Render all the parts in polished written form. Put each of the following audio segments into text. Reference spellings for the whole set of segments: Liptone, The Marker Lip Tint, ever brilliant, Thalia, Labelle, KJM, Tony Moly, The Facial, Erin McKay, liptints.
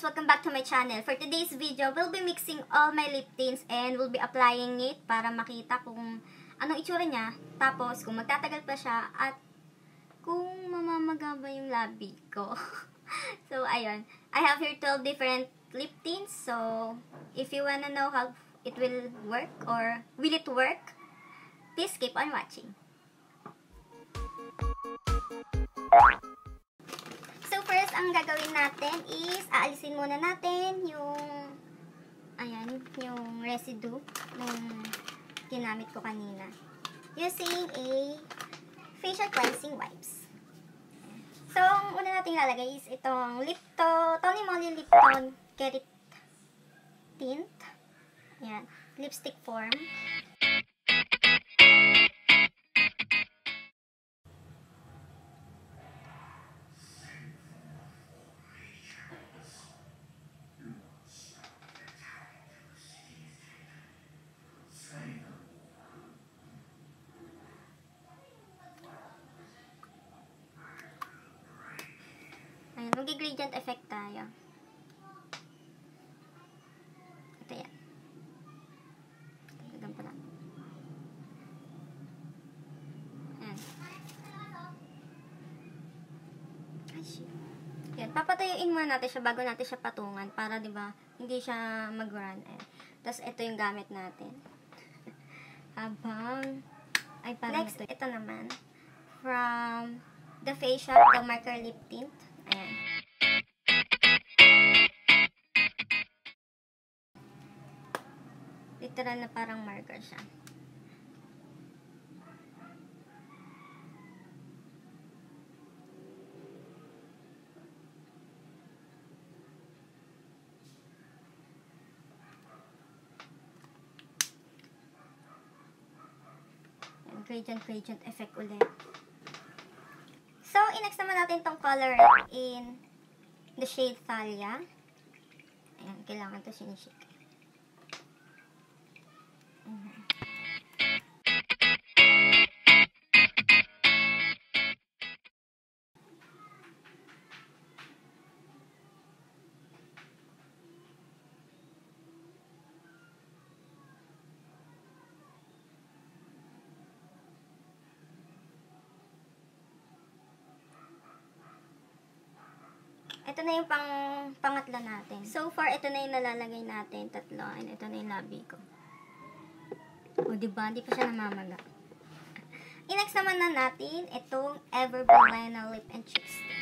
guys, welcome back to my channel. For today's video, we'll be mixing all my lip tints and we'll be applying it para makita kung anong itsura niya, tapos kung magtatagal pa siya at kung mamamaga ba yung labi ko. So, ayun. I have here 12 different lip tints. So, if you wanna know how it will work or will it work, please keep on watching. So, first, ang gagawin natin is aalisin muna natin yung yung residue ng ginamit ko kanina using a facial cleansing wipes. So, ang una natin lalagay is itong Tony Moly Liptone Carrot Tint. Ayan. Lipstick form. Mag-gradient effect tayo. Ito yan. Ganun pala. Ayan. Ay, shit. Ayan. Papatayuin muna natin siya bago natin siya patungan para, diba, hindi siya mag-run. Ayan. Tapos, ito yung gamit natin. Habang, ay, parang next, ito naman. From The Facial, The Marker Lip Tint. Ayan. Literal na parang marker siya. Ayan, gradient effect ulit. So, i-next naman natin tong color in the shade Thalia. Ayan, kailangan to sinishake. Ito na yung pangatlo natin. So far, ito na yung nalalagay natin. Tatlo. And ito na yung labi ko. O, diba? Hindi pa siya namamaga. I-next naman na natin itong Ever Brilliant Lip and Cheek Stain.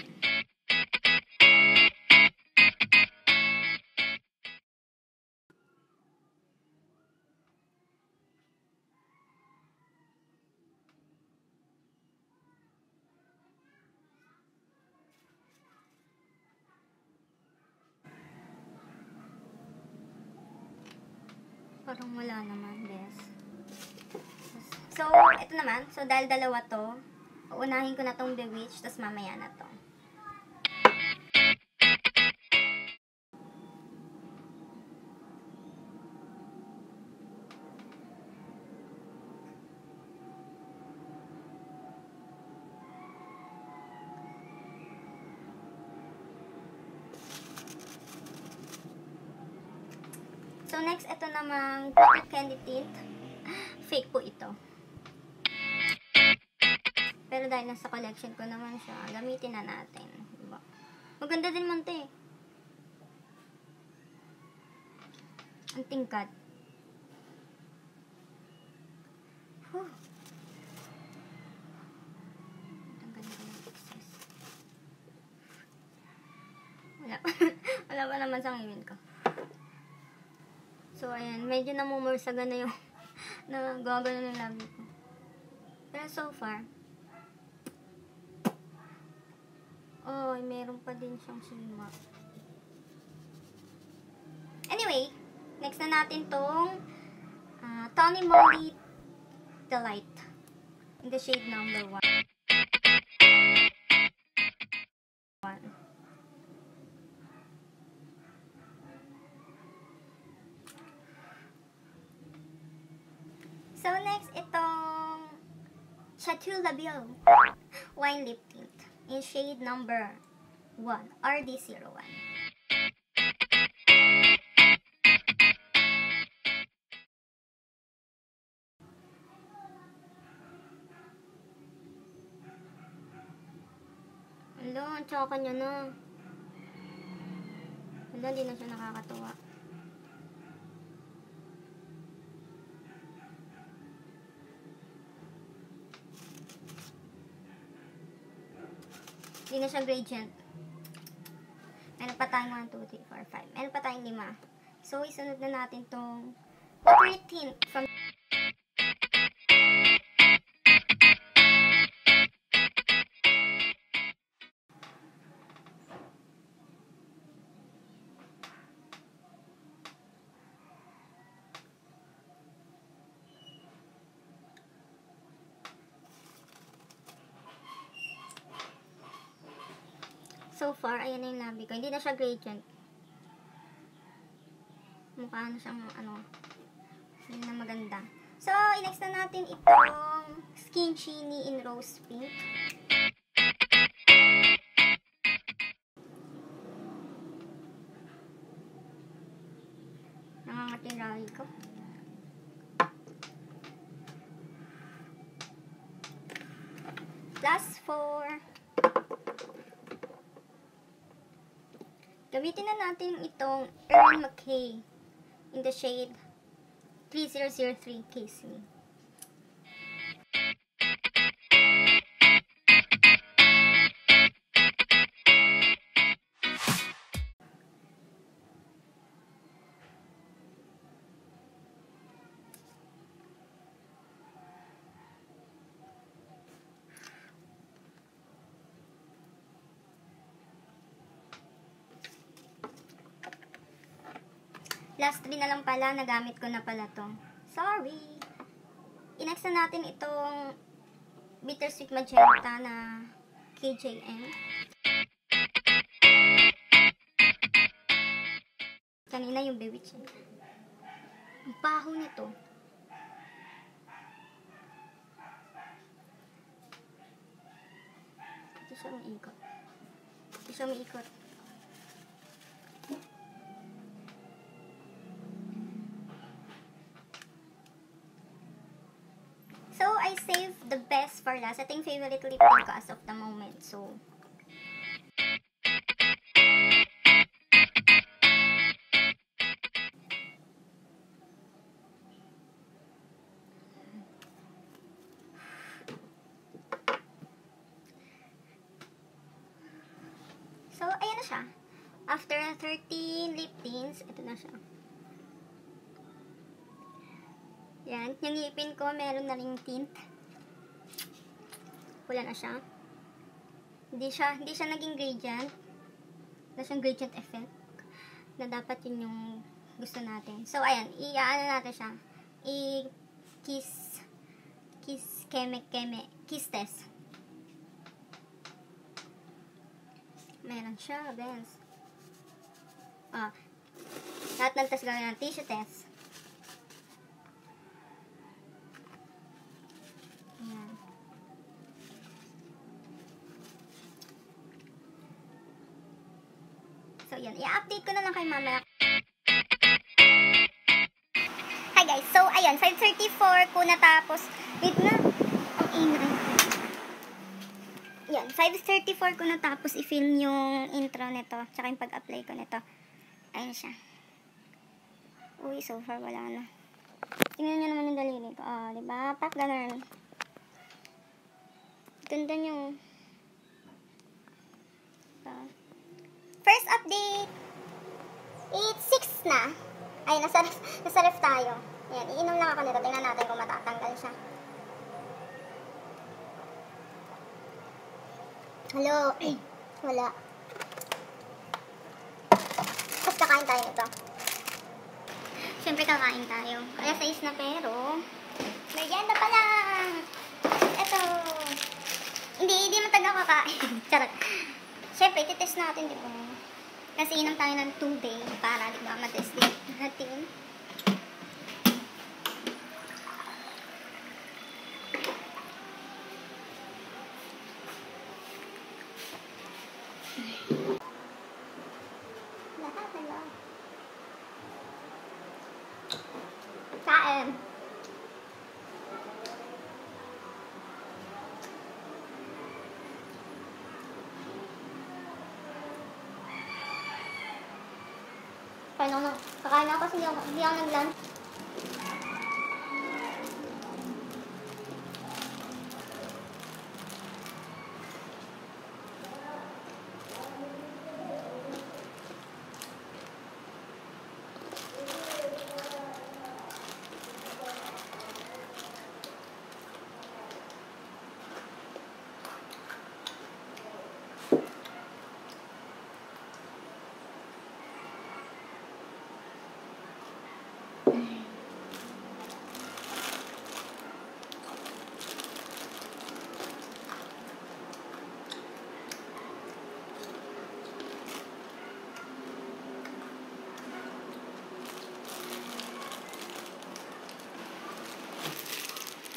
Parang wala naman, guys. So, ito naman. So, dahil dalawa to, uunahin ko na tong Bewitch, tapos mamaya na to. So, next, ito namang Butter Candy Tint. Fake po ito. Pero dahil nasa collection ko naman siya, gamitin na natin. Diba? Maganda din man ito eh. Ang tingkad. Whew. Ang ganda ng excess. Wala. Wala pa naman sa ngipin ko. So, ayan. Medyo namumursagan na yung nagagano ng labi ko. Pero so far, oy, meron pa din siyang silma. Anyway, next na natin tong Tony Moly Delight in the shade number 1. So, next, itong Labelle Wine Lip Tint in shade number 1, RD01. doon, tsaka kanya na. Wala, hindi na siya nakakatawa. Hindi na siya gradient. Meron pa tayong 1, 2, 3, 4, 5. Meron pa tayong 5. So, isunod na natin tong water tint from so far, ayan na yung labi ko. Hindi na siya gradient. Mukha na siyang, ano, hindi na maganda. So, i-next na natin itong Skin Sheeny in Rose Pink. Nangangating labi ko. +4. Gamitin na natin itong Erin McKay in the shade 3003 Kiss Me. Last 3 na lang pala, nagamit ko na pala to. Sorry! I-next na natin itong Bittersweet Magenta na KJM. Kanina yung Bewitch. Ang baho nito. Ito siya umiikot. Ito siya umiikot. Save the best for last. I think favorite lip tint ko as of the moment. So, ayan na siya. After 13 lip tints, ito na siya. Yan. Yung ngipin ko, meron na rin tint. Wala na siya. Hindi siya naging gradient. Wala siyang gradient effect na dapat yun yung gusto natin. So, ayan. I-ano natin siya. Kiss test. Meron siya, guys. Ah. Lahat ng test gawin natin. Tissue test. So, yan. I-update ko na lang kay mama. Hi, guys. So, ayan. 5:34 ko natapos. Wait na. Ang ingay. Yan. 5:34 ko natapos i-film yung intro nito. Tsaka yung pag-apply ko nito. Ayan siya. Uy, so far wala na. Tingnan nyo naman yung daliri ko. Oh, diba? Pak, ganun. Ganda nyo. Diba? First update, 8:06 na. Ay, nasa ref tayo. Ayan, iinom lang ako nito. Tingnan natin kung matatanggal siya. Hello? Wala. Tapos kakain tayo nito. Siyempre kakain tayo. Kaya 6 na pero, merienda pa lang. Eto. Hindi matagal kakain. Charot. Siyempre, ititest natin, di ba? Kasi inom tayo ng tubig para, di ba, matest din natin. Nakakala. Kain. Kakain ako, kasi hindi ako nag-lunch.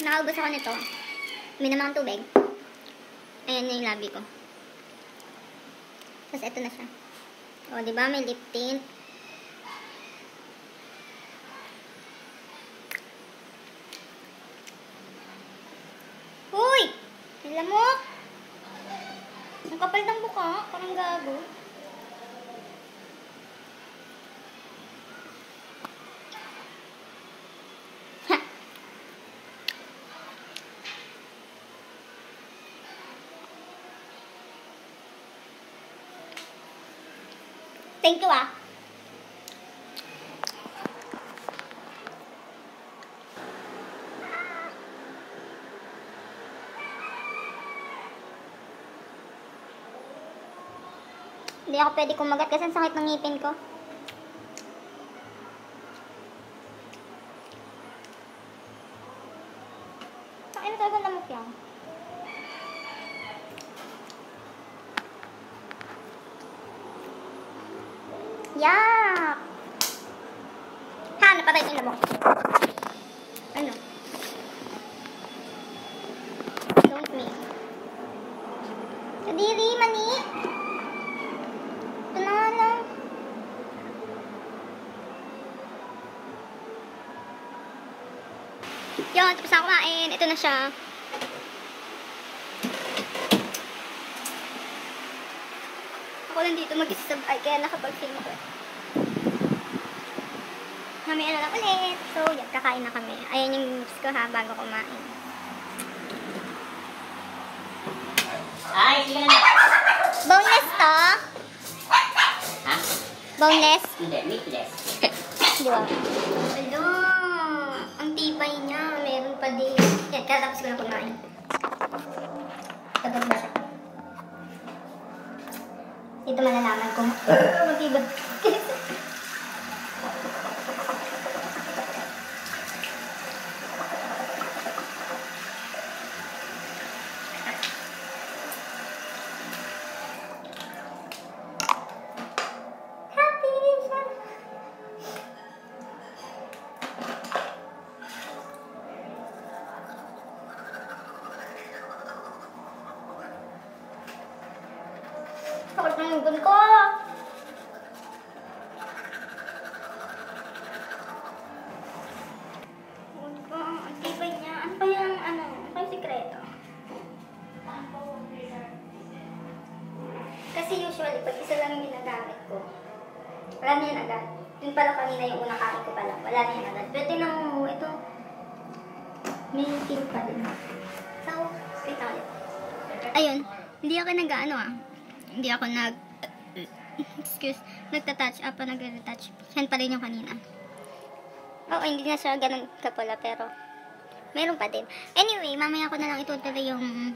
Nakaubos ako nito. Minamang tubig. Ayan na yung labi ko. Tapos eto na siya. O, diba? May lip tint. Uy! May lamok! Ang kapal ng buka. Parang gago. Thank you, ah. Hindi ako pwede kumagat kasi ang sakit ng ngipin ko. Ay, talagang lamok yan. Yuck! Ha! Napatay ko yung lamok. Ano? Don't me. Kadiri, mani! Ito na lang. Yun, tapos na kumain. Ito na siya. Ako lang dito mag-isabay kaya nakapag-film ko. Kami ano lang ulit. So, yan, kakain na kami. Ayan yung lips ko ha, bago kumain. Ay, hindi na. Boneless to? Ha? Boneless? Hindi, meatless. Di ba? Hello! Ang tipay niya. Meron pa din. Yan, katapos ko na kumain. Tapos na siya. Dito malalaman ko. Mag-iba. Happy! Sakit ng ibon ko! Kasi usually, pag isa lang yung ginagamit ko, wala na yan agad. Yun pala kanina yung unang kain ko pala, wala na yan agad. Pero tingnan mo, ito, may tip pa din. So, wait lang ulit. Ayun, hindi ako nagtatouch up o nag-retouch. Yan pa rin yung kanina. Oo, hindi na siya ganun kapula, pero meron pa din. Anyway, mamaya ko na lang itutuloy yung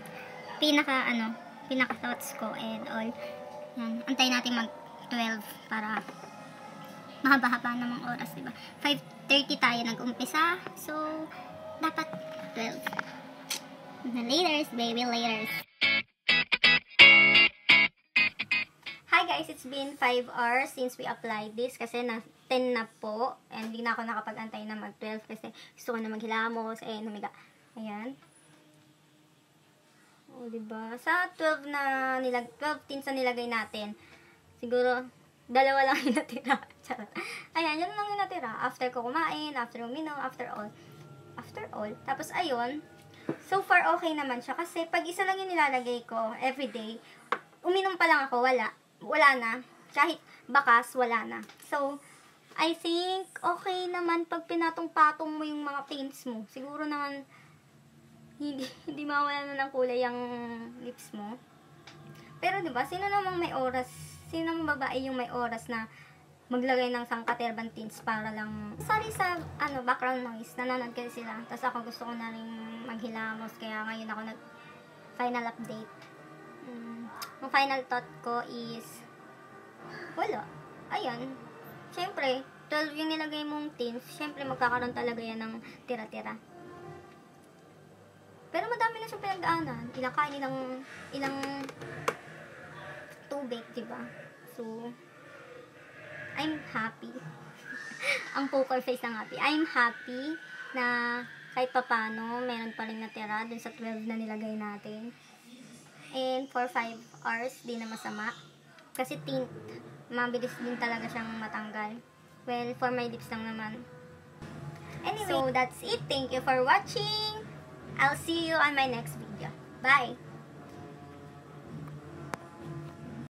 pinaka-thoughts ko and all. Yan. Antay natin mag-12 para mahaba-haba namang oras, diba? 5:30 tayo nag-umpisa. So, dapat 12. Laters, baby, laters. Hi guys, it's been 5 hours since we applied this kasi na 10 na po and hindi na ako nakapag-antay na mag-12 kasi gusto ko na maghilamos and humiga. Ayan. O, diba? Sa 12 na nilag 12 tints na nilagay natin, siguro, dalawa lang yung natira. Ayan, yun lang yung natira. After ko kumain, after uminom, after all. Tapos, ayun, so far okay naman siya. Kasi, pag isa lang yung nilalagay ko, everyday, uminom pa lang ako, wala na. Kahit bakas, wala na. So, I think okay naman pag pinatong-patong mo yung mga tints mo. Siguro naman hindi mawala na ng kulay yung lips mo. Pero diba, sino namang may oras, sino namang babae yung may oras na maglagay ng sangkaterban tints para lang, sorry sa ano, background noise, nananood kasi sila. Tapos ako gusto ko na rin maghilamos, kaya ngayon ako nag final update. Ang final thought ko is wala. Ayun. Siyempre, 12 yung nilagay mong tints, siyempre magkakaroon talaga yan ng tira-tira. Pero madami na siyang pinagdaanan. Ilang kain, ilang tubig, diba? So, I'm happy. Ang poker face ng happy. I'm happy na kahit papano, meron pa rin natira dun sa 12 na nilagay natin. And for 5 hours, di na masama. Kasi tint, mabilis din talaga siyang matanggal. Well, for my lips lang naman. Anyway, so that's it. Thank you for watching. I'll see you on my next video. Bye!